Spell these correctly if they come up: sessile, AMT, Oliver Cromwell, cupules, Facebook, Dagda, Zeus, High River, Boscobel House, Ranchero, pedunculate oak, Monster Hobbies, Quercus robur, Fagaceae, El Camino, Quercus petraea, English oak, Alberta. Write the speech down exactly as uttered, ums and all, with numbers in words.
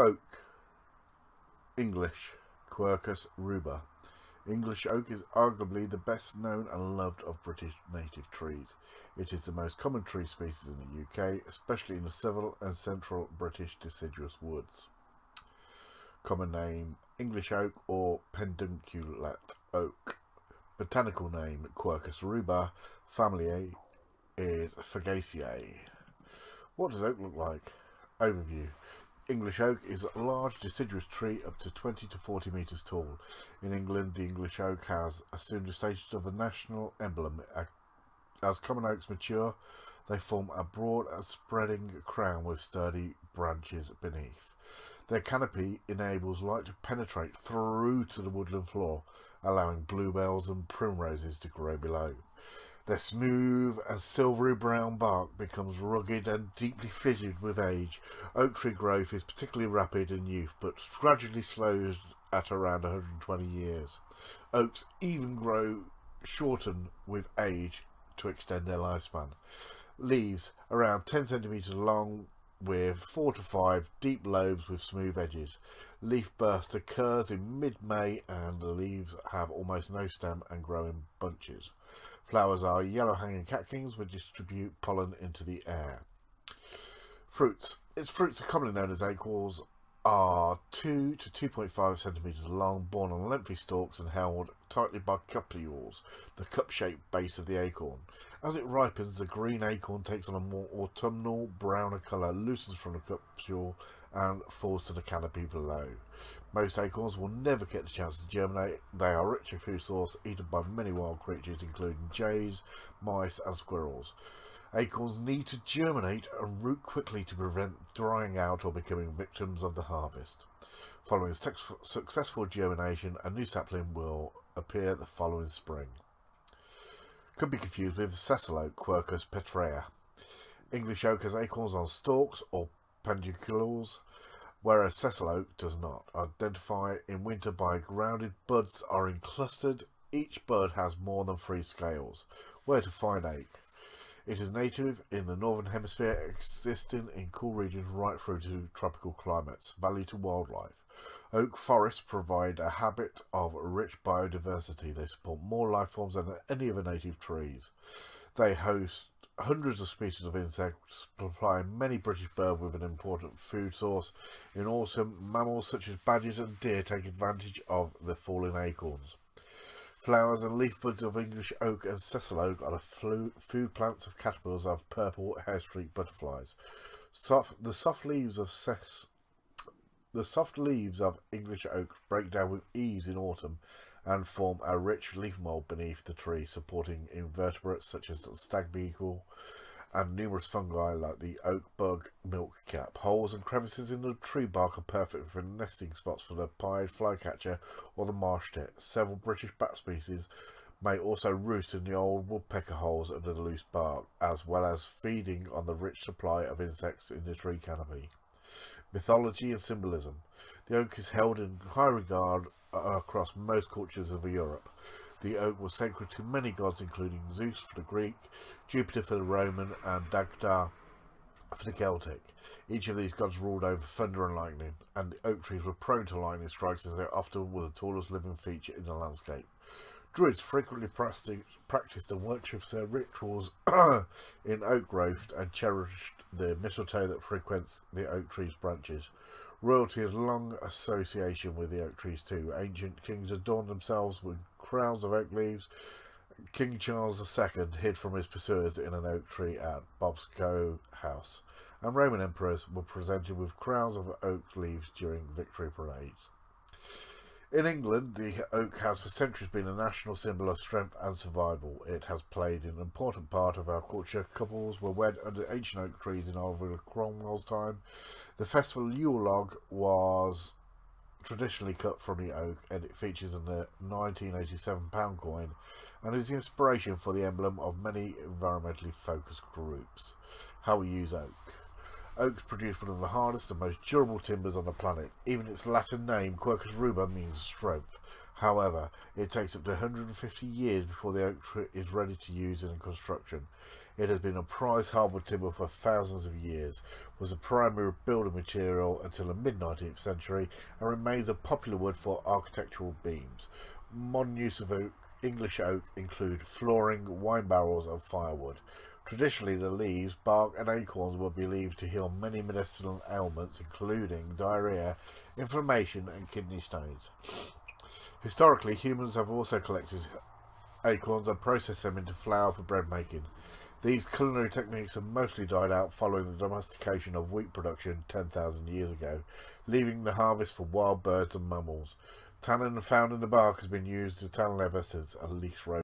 oak, English, Quercus robur. English oak is arguably the best known and loved of British native trees. It is the most common tree species in the U K, especially in the southern and central British deciduous woods. Common name, English oak or pedunculate oak. Botanical name, Quercus robur. Family is Fagaceae. What does oak look like? Overview. English oak is a large deciduous tree up to twenty to forty metres tall. In England, the English oak has assumed the status of a national emblem. As common oaks mature, they form a broad and spreading crown with sturdy branches beneath. Their canopy enables light to penetrate through to the woodland floor, allowing bluebells and primroses to grow below. Their smooth and silvery brown bark becomes rugged and deeply fissured with age. Oak tree growth is particularly rapid in youth, but gradually slows at around one hundred twenty years. Oaks even grow shorten with age to extend their lifespan. Leaves around ten centimetres long with four to five deep lobes with smooth edges. Leaf burst occurs in mid-May and the leaves have almost no stem and grow in bunches. Flowers are yellow hanging catkins which distribute pollen into the air. Fruits. Its fruits are commonly known as acorns, are two to two point five centimetres long, borne on lengthy stalks and held tightly by cupules, the cup-shaped base of the acorn. As it ripens, the green acorn takes on a more autumnal, browner colour, loosens from the cupule and falls to the canopy below. Most acorns will never get the chance to germinate. They are rich in food source, eaten by many wild creatures including jays, mice and squirrels. Acorns need to germinate and root quickly to prevent drying out or becoming victims of the harvest. Following successful germination, a new sapling will appear the following spring. Could be confused with sessile oak, Quercus petraea. English oak has acorns on stalks or peduncules, whereas sessile oak does not. Identified in winter by rounded buds are in clustered. Each bud has more than three scales. Where to find acorn? It is native in the northern hemisphere, existing in cool regions right through to tropical climates. Value to wildlife. Oak forests provide a habit of rich biodiversity. They support more life forms than any other native trees. They host hundreds of species of insects, supplying many British birds with an important food source. In autumn, mammals such as badgers and deer take advantage of the fallen acorns. Flowers and leaf buds of English oak and sessile oak are the food plants of caterpillars of purple hairstreak butterflies. Soft, the soft leaves of ses, the soft leaves of English oak break down with ease in autumn and form a rich leaf mould beneath the tree, supporting invertebrates such as the stag beetle and numerous fungi like the oak bug milkcap. Holes and crevices in the tree bark are perfect for nesting spots for the pied flycatcher or the marsh tit. Several British bat species may also roost in the old woodpecker holes under the loose bark, as well as feeding on the rich supply of insects in the tree canopy. Mythology and symbolism. The oak is held in high regard across most cultures of Europe. The oak was sacred to many gods, including Zeus for the Greek, Jupiter for the Roman, and Dagda for the Celtic. Each of these gods ruled over thunder and lightning, and the oak trees were prone to lightning strikes as they often were the tallest living feature in the landscape. Druids frequently practiced and worshipped their rituals in oak growth and cherished the mistletoe that frequents the oak tree's branches. Royalty has long association with the oak trees too. Ancient kings adorned themselves with crowns of oak leaves. King Charles the Second hid from his pursuers in an oak tree at Boscobel House, and Roman emperors were presented with crowns of oak leaves during victory parades. In England, the oak has for centuries been a national symbol of strength and survival. It has played an important part of our culture. Couples were wed under ancient oak trees in Oliver Cromwell's time. The festival Yule log was traditionally cut from the oak, and it features in the nineteen eighty-seven pound coin and is the inspiration for the emblem of many environmentally focused groups. How we use oak. Oaks produce one of the hardest and most durable timbers on the planet. Even its Latin name, Quercus robur, means strength. However, it takes up to one hundred fifty years before the oak is ready to use in construction. It has been a prized hardwood timber for thousands of years, was a primary building material until the mid-nineteenth century, and remains a popular wood for architectural beams. Modern use of oak, English oak include flooring, wine barrels and firewood. Traditionally, the leaves, bark and acorns were believed to heal many medicinal ailments, including diarrhea, inflammation and kidney stones. Historically, humans have also collected acorns and processed them into flour for bread making. These culinary techniques have mostly died out following the domestication of wheat production ten thousand years ago, leaving the harvest for wild birds and mammals. Tannin found in the bark has been used to tan leather since at least Roman.